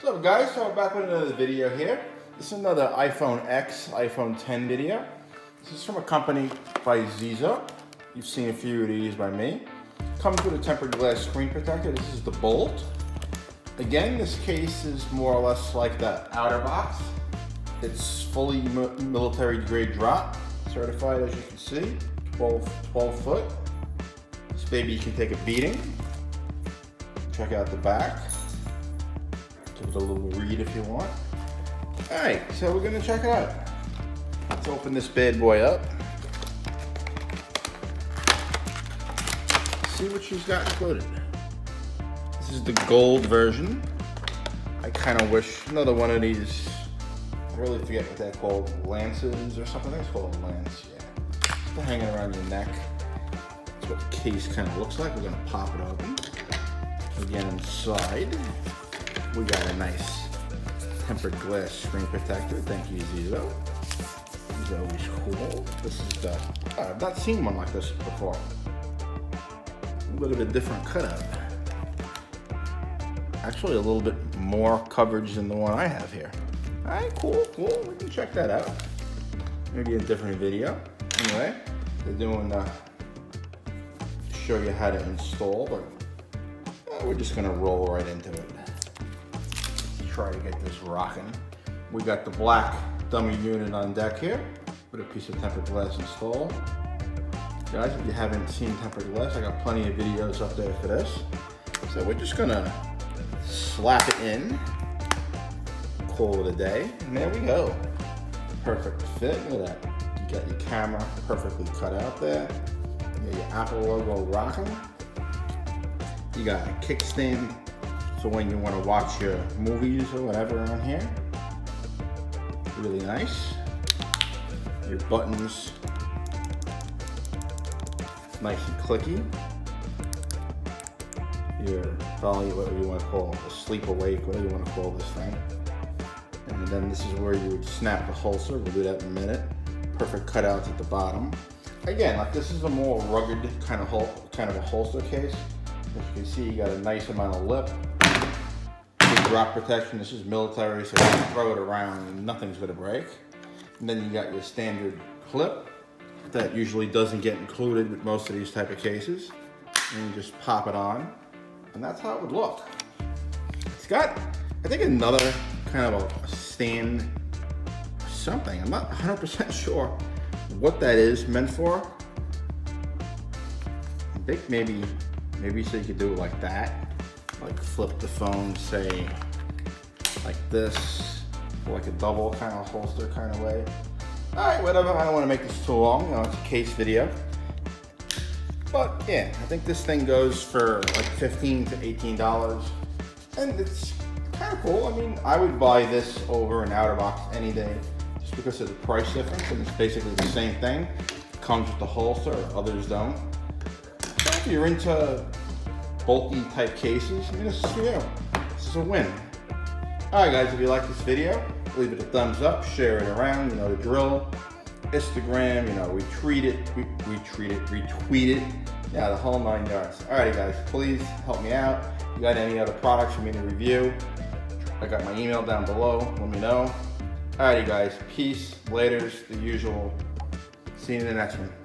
What's up guys, so I'm back with another video here. This is another iPhone X, iPhone 10 video. This is from a company by Zizo. You've seen a few of these by me. Comes with a tempered glass screen protector. This is the Bolt. Again, this case is more or less like the outer box. It's fully military grade drop, certified as you can see, 12 foot. This baby can take a beating. Check out the back. Give it a little read if you want. All right, so we're gonna check it out. Let's open this bad boy up. See what she's got included. This is the gold version. I kind of wish another one of these, I really forget what they're called, lances or something. That's called a lance, yeah. Still hanging around your neck. That's what the case kind of looks like. We're gonna pop it open. Again, inside, we got a nice tempered glass screen protector. Thank you, Zizo. It's always cool. This is the, I've not seen one like this before. A little bit different cutout. Actually, a little bit more coverage than the one I have here. All right, cool. We can check that out. Maybe a different video. Anyway, they're doing the, show you how to install, but we're just gonna roll right into it. Try to get this rocking. We got the black dummy unit on deck here with a piece of tempered glass installed. Guys, if you haven't seen tempered glass, I got plenty of videos up there for this. So we're just gonna slap it in, call it a day, and there we go. Perfect fit, look at that. You got your camera perfectly cut out there. You got your Apple logo rocking. You got a kickstand. So when you want to watch your movies or whatever on here, really nice. Your buttons, nice and clicky. Your volume, whatever you want to call it, sleep awake, whatever you want to call this thing. And then this is where you would snap the holster. We'll do that in a minute. Perfect cutouts at the bottom. Again, like this is a more rugged kind of a holster case. As you can see, you got a nice amount of lip. Drop protection. This is military, so you can throw it around and nothing's gonna break. And then you got your standard clip that usually doesn't get included with most of these type of cases. And you just pop it on, and that's how it would look. It's got, I think, another kind of a stand or something. I'm not 100% sure what that is meant for. I think maybe so you could do it like that. Like flip the phone, say, like this, or like a double kind of holster kind of way. All right, whatever, I don't want to make this too long, you know, it's a case video. But yeah, I think this thing goes for like $15 to $18, and it's kind of cool. I mean, I would buy this over an outer box any day, just because of the price difference, and it's basically the same thing. It comes with the holster, others don't. So if you're into bulky type cases, I mean, this is a win. All right guys, if you like this video, leave it a thumbs up, share it around, you know the drill. Instagram, you know, retweet it, yeah, the whole 9 yards. All right guys, please help me out. If you got any other products for me to review, I got my email down below, let me know. All right guys, peace, laters, the usual. See you in the next one.